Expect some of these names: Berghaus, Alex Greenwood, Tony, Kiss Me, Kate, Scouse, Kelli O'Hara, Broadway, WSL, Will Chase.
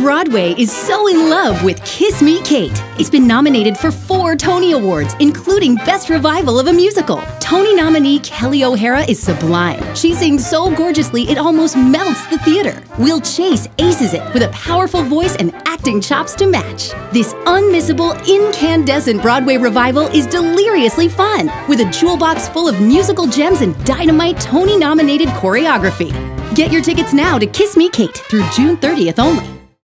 Broadway is so in love with Kiss Me, Kate. It's been nominated for 4 Tony Awards, including Best Revival of a Musical. Tony nominee Kelli O'Hara is sublime. She sings so gorgeously it almost melts the theater. Will Chase aces it with a powerful voice and acting chops to match. This unmissable, incandescent Broadway revival is deliriously fun, with a jewel box full of musical gems and dynamite Tony-nominated choreography. Get your tickets now to Kiss Me, Kate through June 30th only.